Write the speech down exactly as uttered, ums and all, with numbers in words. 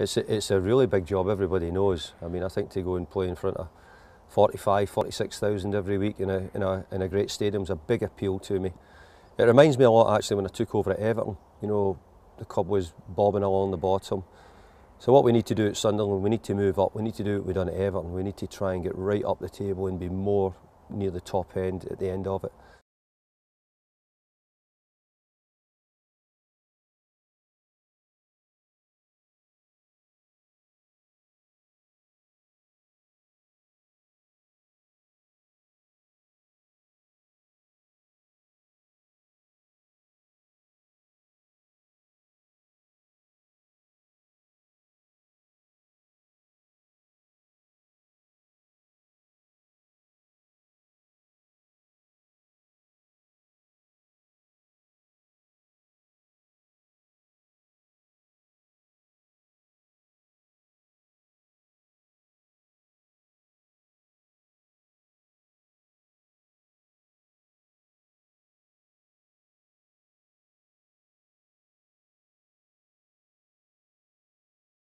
it's a, it's a really big job, everybody knows. I mean, I think to go and play in front of forty-five, forty-six thousand every week in a, in a, in a great stadium is a big appeal to me. It reminds me a lot, actually, when I took over at Everton. You know, the club was bobbing along the bottom. So what we need to do at Sunderland, we need to move up. We need to do what we've done at Everton. We need to try and get right up the table and be more near the top end at the end of it.